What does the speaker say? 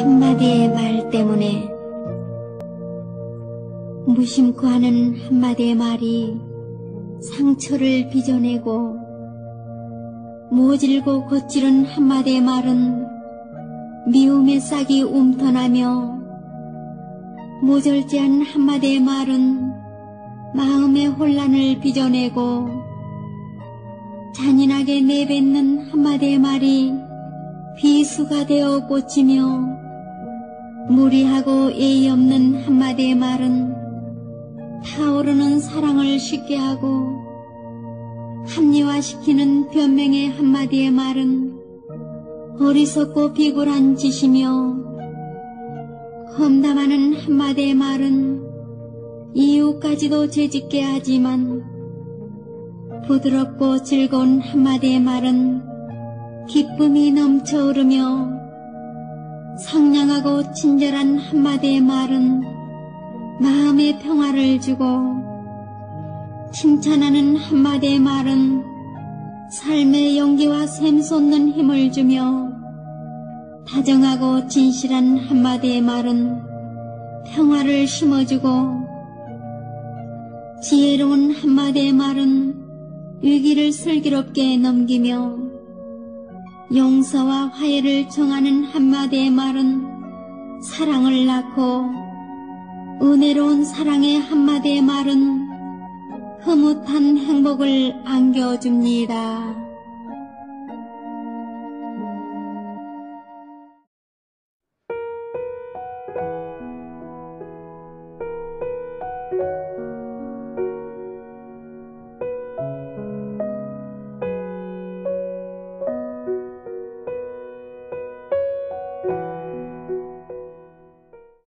한마디의 말 때문에, 무심코 하는 한마디의 말이 상처를 빚어내고, 모질고 거칠은 한마디의 말은 미움의 싹이 움터나며, 모절제한 한마디의 말은 마음의 혼란을 빚어내고, 잔인하게 내뱉는 한마디의 말이 비수가 되어 꽂히며, 무리하고 예의 없는 한마디의 말은 타오르는 사랑을 식게 하고, 합리화시키는 변명의 한마디의 말은 어리석고 비굴한 짓이며, 험담하는 한마디의 말은 이웃까지도 죄짓게 하지만, 부드럽고 즐거운 한마디의 말은 기쁨이 넘쳐 흐르며, 상냥하고 친절한 한마디의 말은 마음의 평화를 주고, 칭찬하는 한마디의 말은 삶의 용기와 샘솟는 힘을 주며, 다정하고 진실한 한마디의 말은 평화를 심어주고, 지혜로운 한마디의 말은 위기를 슬기롭게 넘기며, 용서와 화해를 청하는 한마디의 말은 사랑을 낳고, 은혜로운 사랑의 한마디의 말은 흐뭇한 행복을 안겨줍니다.